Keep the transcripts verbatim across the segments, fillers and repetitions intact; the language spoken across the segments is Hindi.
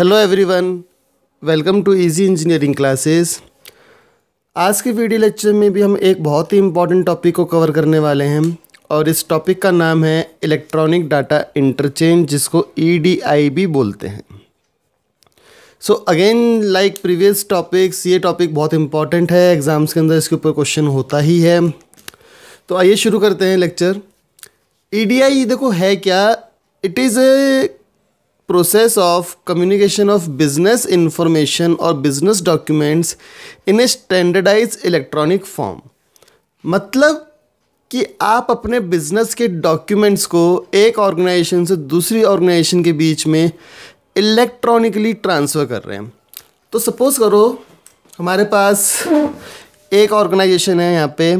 Hello everyone, welcome to easy engineering classes. आज के वीडियो लेक्चर में भी हम एक बहुत ही इम्पॉर्टेंट टॉपिक को कवर करने वाले हैं और इस टॉपिक का नाम है इलेक्ट्रॉनिक डाटा इंटरचेंज, जिसको ई डी आई भी बोलते हैं। So again like previous topics, ये टॉपिक बहुत इम्पॉर्टेंट है, एग्ज़ाम्स के अंदर इसके ऊपर क्वेश्चन होता ही है। तो आइए शुरू करते हैं लेक्चर। ई डी आई देखो है क्या, it is a process of communication of business information और business documents in a standardise electronic form. मतलब कि आप अपने बिजनेस के डॉक्यूमेंट्स को एक ऑर्गेनाइजेशन से दूसरी ऑर्गेनाइजेशन के बीच में इलेक्ट्रॉनिकली ट्रांसफ़र कर रहे हैं। तो सपोज़ करो हमारे पास एक ऑर्गेनाइजेशन है, यहाँ पे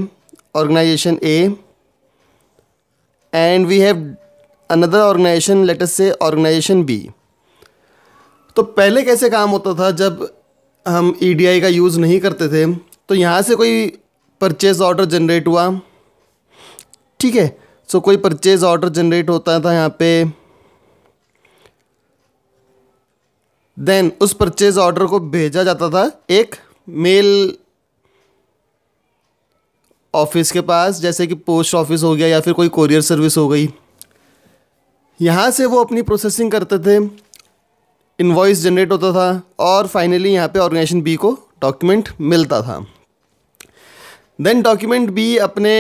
organisation A, and we have another organisation, let us say organisation B. तो पहले कैसे काम होता था जब हम ई डी आई का यूज़ नहीं करते थे, तो यहाँ से कोई परचेज़ ऑर्डर जनरेट हुआ, ठीक है। सो कोई परचेज़ ऑर्डर जनरेट होता था यहाँ पे, देन उस परचेज़ ऑर्डर को भेजा जाता था एक मेल ऑफिस के पास, जैसे कि पोस्ट ऑफिस हो गया या फिर कोई कोरियर सर्विस हो गई। यहाँ से वो अपनी प्रोसेसिंग करते थे, इनवॉइस जनरेट होता था और फाइनली यहाँ पे ऑर्गेनाइजेशन बी को डॉक्यूमेंट मिलता था। देन डॉक्यूमेंट बी अपने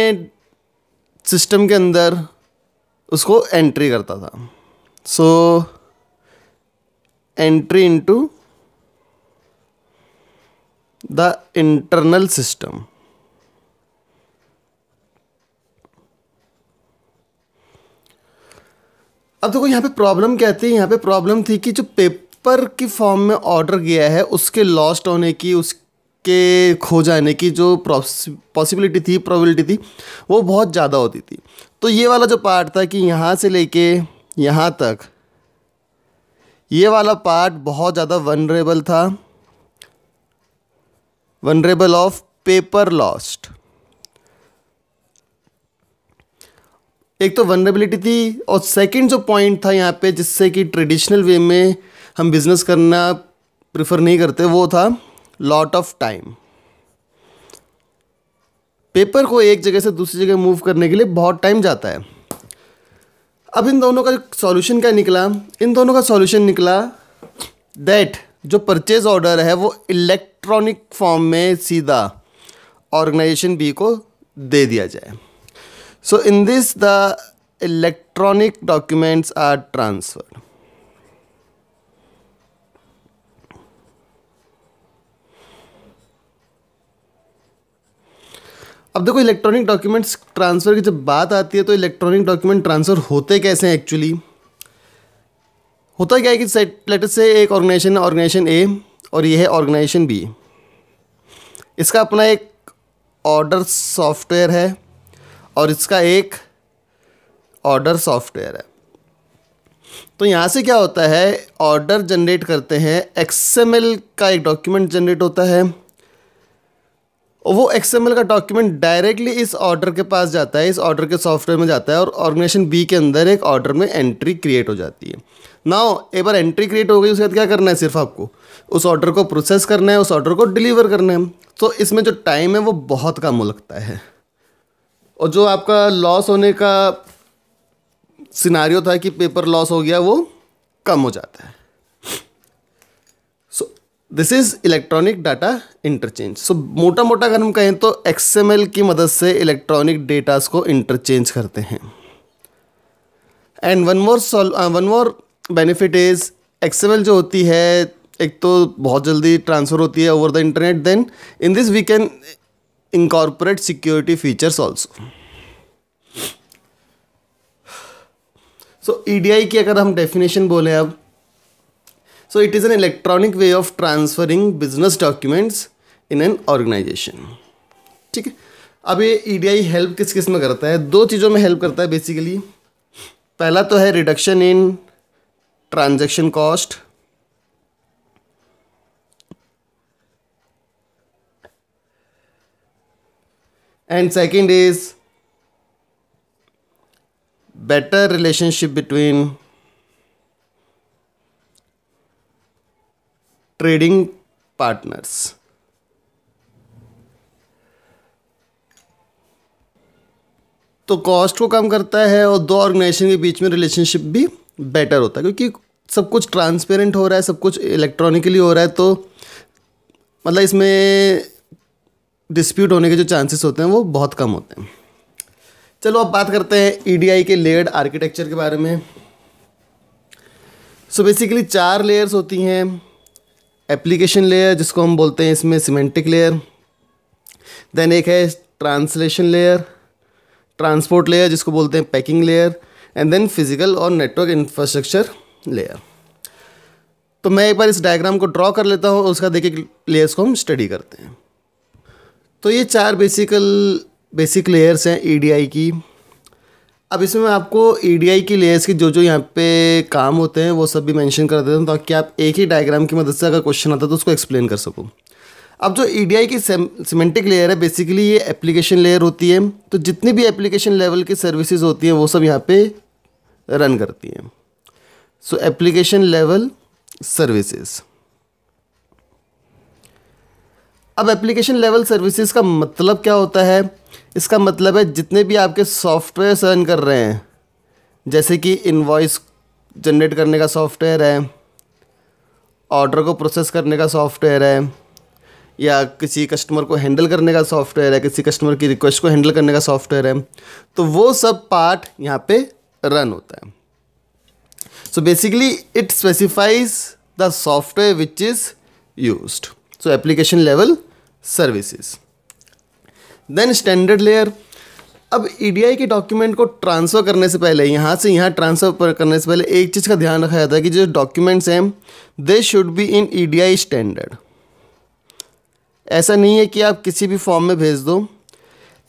सिस्टम के अंदर उसको एंट्री करता था। So entry into the internal system. अब देखो यहाँ पे प्रॉब्लम क्या थी, यहाँ पे प्रॉब्लम थी कि जो पेपर की फॉर्म में ऑर्डर गया है उसके लॉस्ट होने की, उसके खो जाने की जो पॉसिबिलिटी थी, प्रोबेबिलिटी थी, वो बहुत ज़्यादा होती थी। तो ये वाला जो पार्ट था कि यहाँ से लेके यहाँ तक, ये वाला पार्ट बहुत ज़्यादा वनरेबल था, वनरेबल ऑफ पेपर लॉस्ट। एक तो वनरेबिलिटी थी और सेकंड जो पॉइंट था यहाँ पे, जिससे कि ट्रेडिशनल वे में हम बिज़नेस करना प्रेफर नहीं करते, वो था लॉट ऑफ टाइम। पेपर को एक जगह से दूसरी जगह मूव करने के लिए बहुत टाइम जाता है। अब इन दोनों का सॉल्यूशन क्या निकला, इन दोनों का सॉल्यूशन निकला दैट जो परचेज ऑर्डर है वो इलेक्ट्रॉनिक फॉर्म में सीधा ऑर्गेनाइजेशन बी को दे दिया जाए। So in this the electronic documents are transferred. अब देखो इलेक्ट्रॉनिक डॉक्यूमेंट्स ट्रांसफ़र की जब बात आती है तो इलेक्ट्रॉनिक डॉक्यूमेंट ट्रांसफ़र होते कैसे हैं एक्चुअली। होता क्या है कि लेट अस से एक ऑर्गेनाइजेशन है, ऑर्गेनाइजेशन ए, और ये है ऑर्गेनाइजेशन बी। इसका अपना एक ऑर्डर सॉफ्टवेयर है और इसका एक ऑर्डर सॉफ्टवेयर है। तो यहाँ से क्या होता है, ऑर्डर जनरेट करते हैं, एक्स एम एल का एक डॉक्यूमेंट जनरेट होता है, वो एक्स एम एल का डॉक्यूमेंट डायरेक्टली इस ऑर्डर के पास जाता है, इस ऑर्डर के सॉफ्टवेयर में जाता है और ऑर्गेनाइजेशन बी के अंदर एक ऑर्डर में एंट्री क्रिएट हो जाती है। नाउ एक बार एंट्री क्रिएट हो गई, उसके बाद क्या करना है, सिर्फ आपको उस ऑर्डर को प्रोसेस करना है, उस ऑर्डर को डिलीवर करना है। तो इसमें जो टाइम है वो बहुत कम लगता है और जो आपका लॉस होने का सिनारियो था कि पेपर लॉस हो गया, वो कम हो जाता है। So this is electronic data interchange. So मोटा मोटा अगर हम कहें तो एक्स एम एल की मदद से इलेक्ट्रॉनिक डेटास को इंटरचेंज करते हैं। And one more one more benefit is X M L जो होती है, एक तो बहुत जल्दी ट्रांसफ़र होती है over the internet, then in this we can incorporate security features also. So E D I की अगर हम definition बोले अब, so it is an electronic way of transferring business documents in an organization. ठीक है, अब ये E D I help किस किस में करता है, दो चीज़ों में help करता है basically। पहला तो है reduction in transaction cost, and second is better relationship between trading partners. तो कॉस्ट को कम करता है और दो ऑर्गेनाइजेशन के बीच में रिलेशनशिप भी बेटर होता है, क्योंकि सब कुछ ट्रांसपेरेंट हो रहा है, सब कुछ इलेक्ट्रॉनिकली हो रहा है, तो मतलब इसमें डिस्प्यूट होने के जो चांसेस होते हैं वो बहुत कम होते हैं। चलो अब बात करते हैं ईडीआई के लेयर्ड आर्किटेक्चर के बारे में। सो बेसिकली चार लेयर्स होती हैं। एप्लीकेशन लेयर जिसको हम बोलते हैं इसमें सिमेंटिक लेयर, देन एक है ट्रांसलेशन लेयर, ट्रांसपोर्ट लेयर जिसको बोलते हैं packing layer, and then physical और नेटवर्क इंफ्रास्ट्रक्चर लेयर। तो मैं एक बार इस डायग्राम को ड्रॉ कर लेता हूँ और उसका देख के लेयर्स को हम स्टडी करते हैं। तो ये चार बेसिकल बेसिक लेयर्स हैं ईडीआई की। अब इसमें मैं आपको ईडीआई की लेयर्स के जो जो यहाँ पे काम होते हैं वो सब भी मेंशन कर देता हूँ, ताकि आप एक ही डायग्राम की मदद से अगर क्वेश्चन आता है तो उसको एक्सप्लेन कर सकूँ। अब जो ईडीआई की सिमेंटिक लेयर है बेसिकली ये एप्लीकेशन लेयर होती है, तो जितनी भी एप्लीकेशन लेवल की सर्विसेज होती हैं वो सब यहाँ पे रन करती हैं। So application level services. अब एप्लीकेशन लेवल सर्विसेज का मतलब क्या होता है? इसका मतलब है जितने भी आपके सॉफ्टवेयर रन कर रहे हैं, जैसे कि इनवॉइस जनरेट करने का सॉफ्टवेयर है, ऑर्डर को प्रोसेस करने का सॉफ्टवेयर है, या किसी कस्टमर को हैंडल करने का सॉफ्टवेयर है, किसी कस्टमर की रिक्वेस्ट को हैंडल करने का सॉफ्टवेयर है, तो वो सब पार्ट यहाँ पे रन होता है। So basically it specifies the software which is used. So application level services. Then standard layer. अब ईडीआई के डॉक्यूमेंट को ट्रांसफ़र करने से पहले, यहाँ से यहाँ ट्रांसफ़र करने से पहले एक चीज़ का ध्यान रखा जाता है कि जो डॉक्यूमेंट्स हैं they should be in EDI standard. ऐसा नहीं है कि आप किसी भी फॉर्म में भेज दो,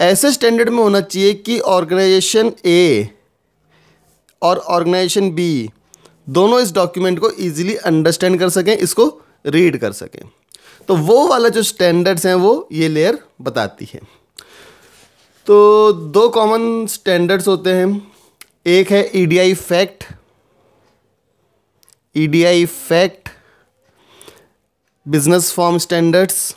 ऐसे स्टैंडर्ड में होना चाहिए कि ऑर्गेनाइजेशन ए और ऑर्गेनाइजेशन बी दोनों इस डॉक्यूमेंट को इजीली अंडरस्टैंड कर सकें, इसको रीड कर सकें। तो वो वाला जो स्टैंडर्ड्स हैं वो ये लेयर बताती है। तो दो कॉमन स्टैंडर्ड्स होते हैं, एक है EDI fact, EDI fact business form standards,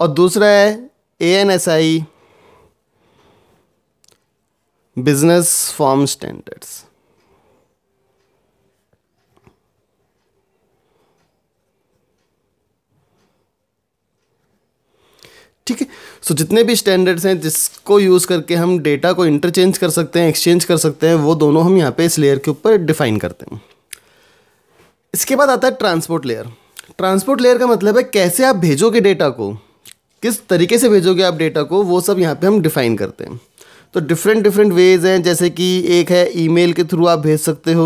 और दूसरा है A N S I business form standards. ठीक है। सो जितने भी स्टैंडर्ड्स हैं जिसको यूज़ करके हम डेटा को इंटरचेंज कर सकते हैं, एक्सचेंज कर सकते हैं, वो दोनों हम यहाँ पे इस लेयर के ऊपर डिफाइन करते हैं। इसके बाद आता है ट्रांसपोर्ट लेयर। ट्रांसपोर्ट लेयर का मतलब है कैसे आप भेजोगे डेटा को, किस तरीके से भेजोगे आप डेटा को, वो सब यहाँ पे हम डिफ़ाइन करते हैं। तो डिफरेंट डिफरेंट वेज़ हैं, जैसे कि एक है ईमेल के थ्रू आप भेज सकते हो,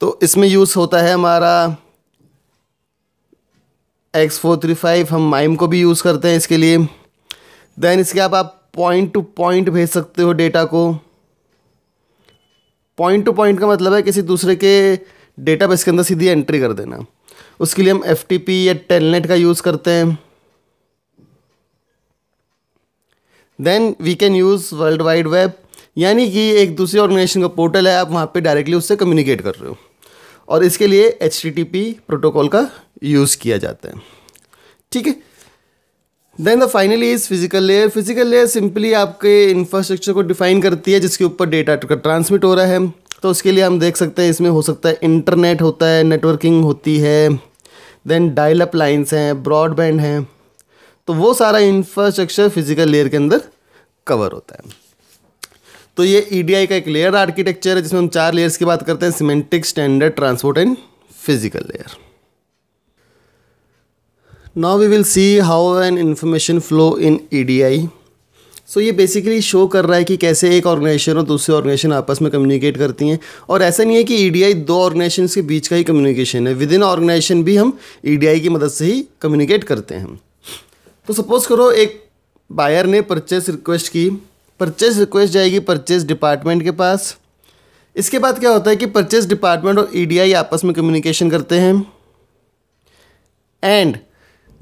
तो इसमें यूज़ होता है हमारा एक्स फोर थ्री फाइव, हम माइम को भी यूज़ करते हैं इसके लिए। देन इसके आप आप पॉइंट टू पॉइंट भेज सकते हो डेटा को। पॉइंट टू पॉइंट का मतलब है किसी दूसरे के डेटा बेस के अंदर सीधी एंट्री कर देना, उसके लिए हम एफ टी पी या टेलनेट का यूज़ करते हैं। Then we can use world wide web, यानी कि एक दूसरी ऑर्गेनाइजेशन का पोर्टल है, आप वहाँ पे डायरेक्टली उससे कम्युनिकेट कर रहे हो, और इसके लिए H T T P protocol का यूज़ किया जाता है। ठीक है। Then the finally is physical layer. Physical layer simply आपके इंफ्रास्ट्रक्चर को डिफाइन करती है जिसके ऊपर डेटा ट्रांसमिट हो रहा है। तो उसके लिए हम देख सकते हैं इसमें हो सकता है इंटरनेट होता है, नेटवर्किंग होती है, देन डायल अप लाइन्स हैं, ब्रॉडबैंड हैं, तो वो सारा इंफ्रास्ट्रक्चर फिजिकल लेयर के अंदर कवर होता है। तो ये ईडीआई का एक लेयर आर्किटेक्चर है जिसमें हम चार लेयर्स की बात करते हैं, semantic, standard, transport and physical layer. Now we will see how an information flow in EDI. So so, ये बेसिकली शो कर रहा है कि कैसे एक ऑर्गेनाइजेशन और दूसरे ऑर्गेनाइजेशन आपस में कम्युनिकेट करती हैं, और ऐसा नहीं है कि ईडीआई दो ऑर्गेनाइजेशंस के बीच का ही कम्युनिकेशन है, विद इन ऑर्गेनाइजेशन भी हम ईडीआई की मदद से ही कम्युनिकेट करते हैं। तो सपोज करो एक बायर ने परचेस रिक्वेस्ट की, परचेस रिक्वेस्ट जाएगी परचेस डिपार्टमेंट के पास। इसके बाद क्या होता है कि परचेस डिपार्टमेंट और ईडीआई आपस में कम्युनिकेशन करते हैं, एंड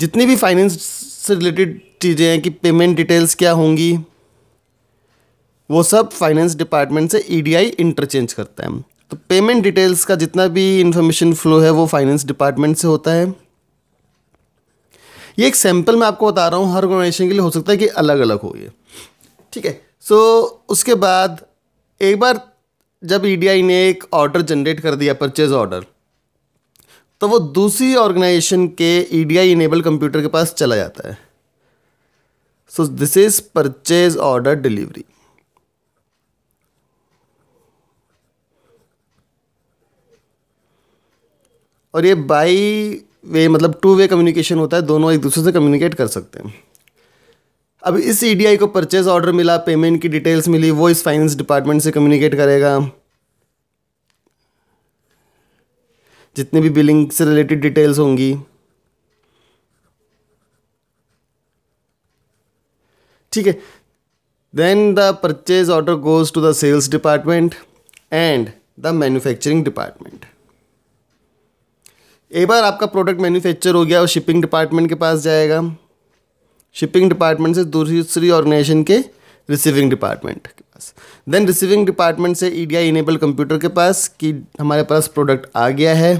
जितनी भी फाइनेंस से रिलेटेड चीज़ें हैं कि पेमेंट डिटेल्स क्या होंगी, वो सब फाइनेंस डिपार्टमेंट से ईडीआई इंटरचेंज करता है। तो पेमेंट डिटेल्स का जितना भी इंफॉर्मेशन फ्लो है वो फाइनेंस डिपार्टमेंट से होता है। ये एक सैंपल मैं आपको बता रहा हूँ, हर ऑर्गेनाइजेशन के लिए हो सकता है कि अलग अलग हो ये, ठीक है। सो उसके बाद एक बार जब ईडीआई ने एक ऑर्डर जनरेट कर दिया, परचेज ऑर्डर, तो वो दूसरी ऑर्गेनाइजेशन के ईडीआई इनेबल कंप्यूटर के पास चला जाता है। So this is purchase order delivery. और ये बाई वे मतलब टू वे कम्युनिकेशन होता है, दोनों एक दूसरे से कम्युनिकेट कर सकते हैं। अब इस ईडीआई को परचेज ऑर्डर मिला, पेमेंट की डिटेल्स मिली, वो इस फाइनेंस डिपार्टमेंट से कम्युनिकेट करेगा। जितने भी बिलिंग से रिलेटेड डिटेल्स होंगी, ठीक है। Then the purchase order goes to the sales department and the manufacturing department. एक बार आपका प्रोडक्ट मैन्युफैक्चर हो गया और शिपिंग डिपार्टमेंट के पास जाएगा, शिपिंग डिपार्टमेंट से दूसरी ऑर्गेनाइजेशन के रिसीविंग डिपार्टमेंट के पास, देन रिसीविंग डिपार्टमेंट से ईडीआई इनेबल कंप्यूटर के पास कि हमारे पास प्रोडक्ट आ गया है।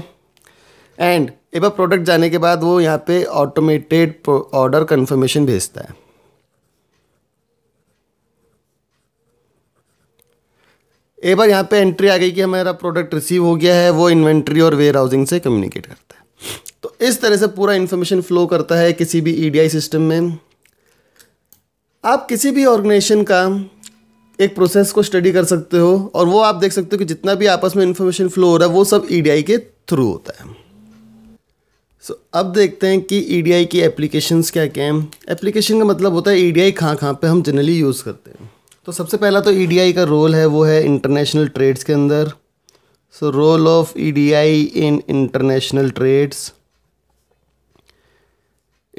एंड एक बार प्रोडक्ट जाने के बाद वो यहाँ पे ऑटोमेटेड ऑर्डर कंफर्मेशन भेजता है। एक बार यहाँ पे एंट्री आ गई कि हमारा प्रोडक्ट रिसीव हो गया है, वो इन्वेंट्री और वेयर हाउसिंग से कम्युनिकेट करता है। तो इस तरह से पूरा इन्फॉर्मेशन फ्लो करता है किसी भी ईडीआई सिस्टम में। आप किसी भी ऑर्गेनाइजेशन का एक प्रोसेस को स्टडी कर सकते हो और वो आप देख सकते हो कि जितना भी आपस में इन्फॉर्मेशन फ्लो हो रहा है वो सब ईडीआई के थ्रू होता है। सो so, अब देखते हैं कि ईडीआई की एप्लीकेशंस क्या क्या हैं। एप्लीकेशन का मतलब होता है ईडीआई कहाँ कहाँ पे हम जनरली यूज़ करते हैं। तो सबसे पहला तो ईडीआई का रोल है वो है इंटरनेशनल ट्रेड्स के अंदर। So role of EDI in international trades.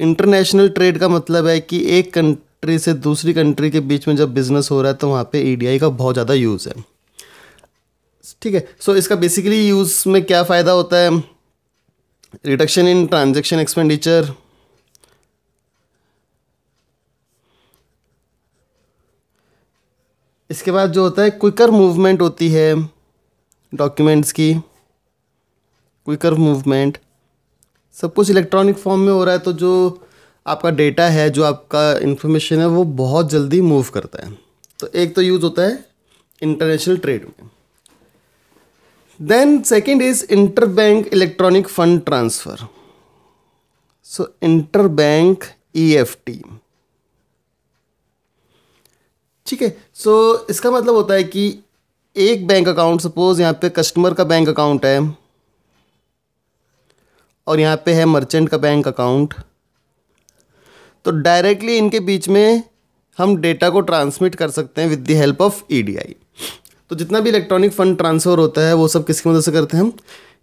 International trade का मतलब है कि एक कंट्री से दूसरी कंट्री के बीच में जब बिजनेस हो रहा है तो वहाँ पे ईडीआई का बहुत ज़्यादा यूज़ है, ठीक है। सो so, इसका बेसिकली यूज़ में क्या फ़ायदा होता है? रिडक्शन इन ट्रांजैक्शन एक्सपेंडिचर, इसके बाद जो होता है क्विकर मूवमेंट होती है डॉक्यूमेंट्स की, क्विकर मूवमेंट। सब कुछ इलेक्ट्रॉनिक फॉर्म में हो रहा है तो जो आपका डेटा है, जो आपका इन्फॉर्मेशन है, वो बहुत जल्दी मूव करता है। तो एक तो यूज़ होता है इंटरनेशनल ट्रेड में। Then second is interbank electronic fund transfer. So interbank EFT, ठीक है। सो इसका मतलब होता है कि एक बैंक अकाउंट, सपोज यहाँ पे कस्टमर का बैंक अकाउंट है और यहाँ पे है मर्चेंट का बैंक अकाउंट, तो डायरेक्टली इनके बीच में हम डेटा को ट्रांसमिट कर सकते हैं with the help of EDI. तो जितना भी इलेक्ट्रॉनिक फंड ट्रांसफ़र होता है वो सब किसकी मदद से करते हैं हम?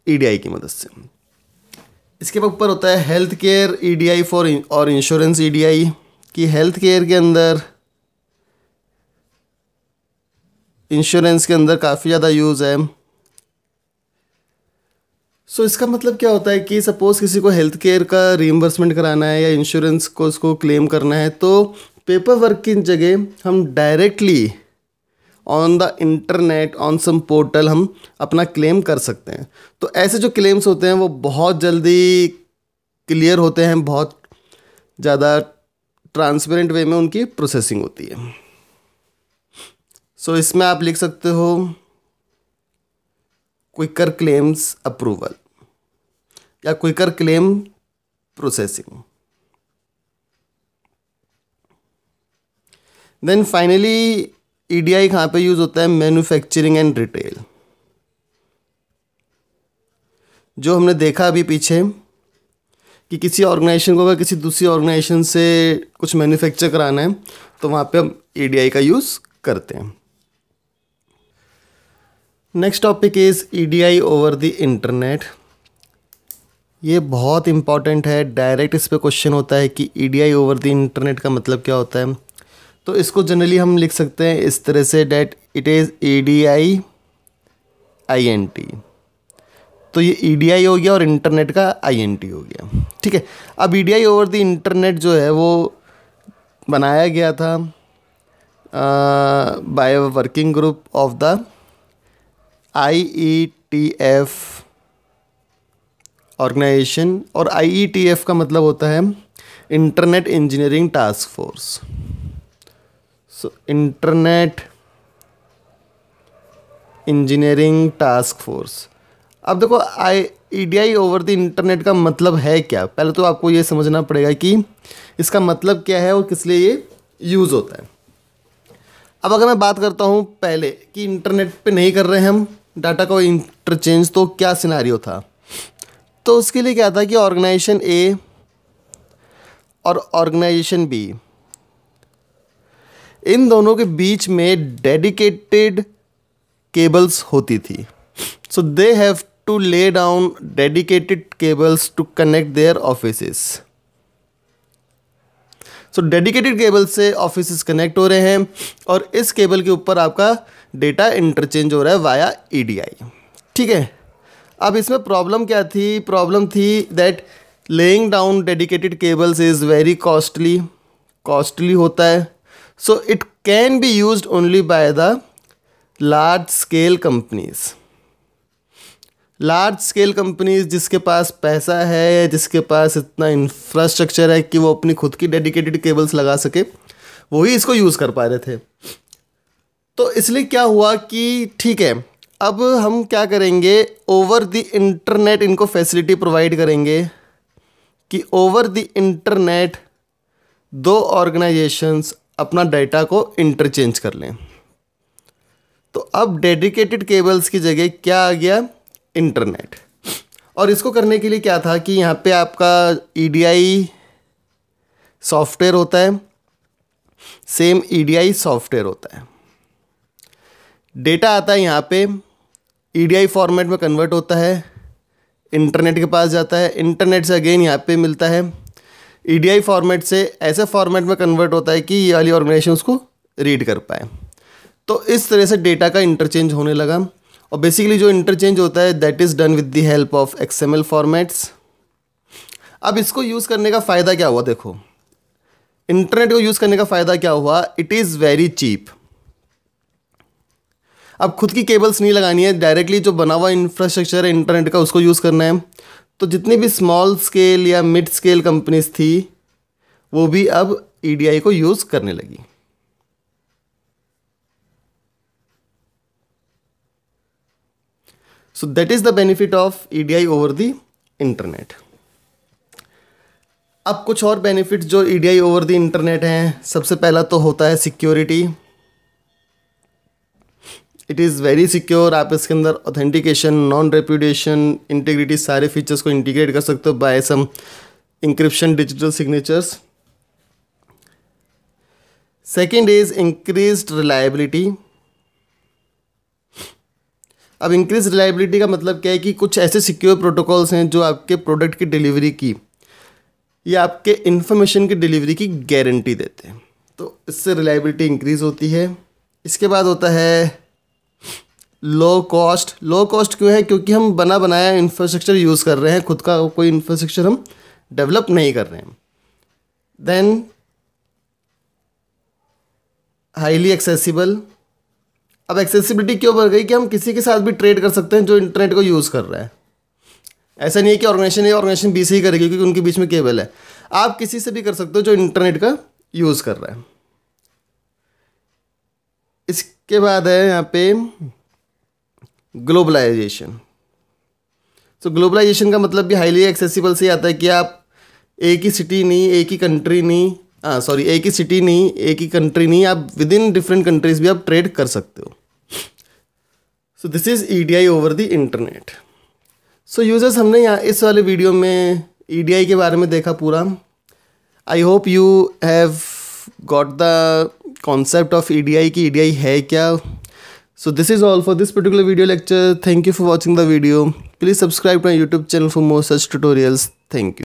ईडीआई की मदद से। इसके ऊपर होता है हेल्थ केयर ईडीआई फॉर और इंश्योरेंस ईडीआई, कि हेल्थ केयर के अंदर, इंश्योरेंस के अंदर काफ़ी ज़्यादा यूज़ है। सो so, इसका मतलब क्या होता है कि सपोज़ किसी को हेल्थ केयर का रीइंबर्समेंट कराना है या इंश्योरेंस को उसको क्लेम करना है, तो पेपर वर्क की जगह हम directly on the internet, on some portal, हम अपना क्लेम कर सकते हैं। तो ऐसे जो क्लेम्स होते हैं वो बहुत जल्दी क्लियर होते हैं, बहुत ज़्यादा ट्रांसपेरेंट वे में उनकी प्रोसेसिंग होती है। सो so, इसमें आप लिख सकते हो क्विकर क्लेम्स अप्रूवल या quicker claim processing. Then finally EDI कहाँ पे यूज़ होता है? मैन्युफैक्चरिंग एंड रिटेल, जो हमने देखा अभी पीछे कि किसी ऑर्गेनाइजेशन को अगर किसी दूसरी ऑर्गेनाइजेशन से कुछ मैन्युफैक्चर कराना है तो वहाँ पे हम ईडीआई का यूज़ करते हैं। Next topic is EDI over the internet. ये बहुत इंपॉर्टेंट है, डायरेक्ट इस पे क्वेश्चन होता है कि ईडीआई ओवर द इंटरनेट का मतलब क्या होता है। तो इसको जनरली हम लिख सकते हैं इस तरह से, that it is EDI INT. तो ये ईडीआई हो गया और इंटरनेट का आईएनटी हो गया। ठीक है, अब ईडीआई ओवर द इंटरनेट जो है वो बनाया गया था by working group of the I E T F organisation, और आई ई टी एफ का मतलब होता है internet engineering task force. So internet engineering task force. अब देखो I E D I over the internet का मतलब है क्या, पहले तो आपको ये समझना पड़ेगा कि इसका मतलब क्या है और किस लिए ये यूज़ होता है। अब अगर मैं बात करता हूँ पहले कि इंटरनेट पे नहीं कर रहे हैं हम डाटा को इंटरचेंज, तो क्या सिनेरियो था, तो उसके लिए क्या था कि ऑर्गेनाइजेशन ए और ऑर्गेनाइजेशन बी, इन दोनों के बीच में डेडिकेटेड केबल्स होती थी। So they have to lay down dedicated cables to connect their offices. So dedicated cable से ऑफिसेस कनेक्ट हो रहे हैं और इस केबल के ऊपर आपका डेटा इंटरचेंज हो रहा है वाया ईडीआई। ठीक है, अब इसमें प्रॉब्लम क्या थी, प्रॉब्लम थी that laying down dedicated cables is very costly, costly होता है। So it can be used only by the large scale companies. Large scale companies जिसके पास पैसा है, जिसके पास इतना इंफ्रास्ट्रक्चर है कि वो अपनी खुद की डेडिकेटेड केबल्स लगा सके, वही इसको यूज़ कर पा रहे थे। तो इसलिए क्या हुआ कि ठीक है, अब हम क्या करेंगे, ओवर द इंटरनेट इनको फैसिलिटी प्रोवाइड करेंगे कि ओवर द इंटरनेट दो ऑर्गेनाइजेशंस अपना डाटा को इंटरचेंज कर लें। तो अब डेडिकेटेड केबल्स की जगह क्या आ गया, इंटरनेट। और इसको करने के लिए क्या था कि यहाँ पे आपका ईडीआई सॉफ्टवेयर होता है, सेम ईडीआई सॉफ्टवेयर होता है, डेटा आता है यहाँ पे ईडीआई फॉर्मेट में कन्वर्ट होता है, इंटरनेट के पास जाता है, इंटरनेट से अगेन यहाँ पे मिलता है ईडीआई फॉर्मेट से, ऐसे फॉर्मेट में कन्वर्ट होता है कि ये वाली ऑर्गेनाइजेशन उसको रीड कर पाए। तो इस तरह से डेटा का इंटरचेंज होने लगा, और बेसिकली जो इंटरचेंज होता है that is done with the help of X M L formats. अब इसको यूज़ करने का फ़ायदा क्या हुआ, देखो इंटरनेट को यूज़ करने का फ़ायदा क्या हुआ, इट इज़ वेरी चीप। अब खुद की केबल्स नहीं लगानी है, डायरेक्टली जो बना हुआ इंफ्रास्ट्रक्चर है इंटरनेट का उसको यूज़ करना है। तो जितनी भी स्मॉल स्केल या मिड स्केल कंपनीज थी वो भी अब ईडीआई को यूज़ करने लगी। So that is the benefit of EDI over the internet. अब कुछ और बेनिफिट जो ईडीआई ओवर द इंटरनेट हैं, सबसे पहला तो होता है security. It is very secure, आप इसके अंदर ऑथेंटिकेशन, नॉन रेप्यूटेशन, इंटीग्रिटी, सारे फीचर्स को इंटीग्रेट कर सकते हो by some encryption, digital signatures. Second is increased reliability. अब इंक्रीज रिलायबिलिटी का मतलब क्या है कि कुछ ऐसे सिक्योर प्रोटोकॉल्स हैं जो आपके प्रोडक्ट की डिलीवरी की या आपके इन्फॉर्मेशन की डिलीवरी की गारंटी देते हैं, तो इससे रिलायबिलिटी इंक्रीज होती है। इसके बाद होता है लो कॉस्ट। लो कॉस्ट क्यों है, क्योंकि हम बना बनाया इंफ्रास्ट्रक्चर यूज़ कर रहे हैं, खुद का कोई इंफ्रास्ट्रक्चर हम डेवलप नहीं कर रहे हैं। Then highly accessible. अब एक्सेसिबिलिटी क्यों बढ़ गई कि हम किसी के साथ भी ट्रेड कर सकते हैं जो इंटरनेट को यूज़ कर रहा है, ऐसा नहीं है कि ऑर्गेनाइजेशन ए ऑर्गेनाइजेशन बी से ही करेगी क्योंकि उनके बीच में केबल है, आप किसी से भी कर सकते हो जो इंटरनेट का यूज़ कर रहा है। इसके बाद है यहाँ पे ग्लोबलाइजेशन। तो ग्लोबलाइजेशन का मतलब भी हाईली एक्सेसिबल से आता है कि आप एक ही सिटी नहीं, एक ही कंट्री नहीं, हाँ सॉरी एक ही सिटी नहीं, एक ही कंट्री नहीं, आप विद इन डिफरेंट कंट्रीज भी आप ट्रेड कर सकते हो। So this is EDI over the internet. So users, हमने यहाँ इस वाले वीडियो में ईडीआई के बारे में देखा पूरा। I hope you have got the concept of EDI कि ईडीआई है क्या। So this is all for this particular video lecture. Thank you for watching the video. Please subscribe to my YouTube channel for more such tutorials. Thank you.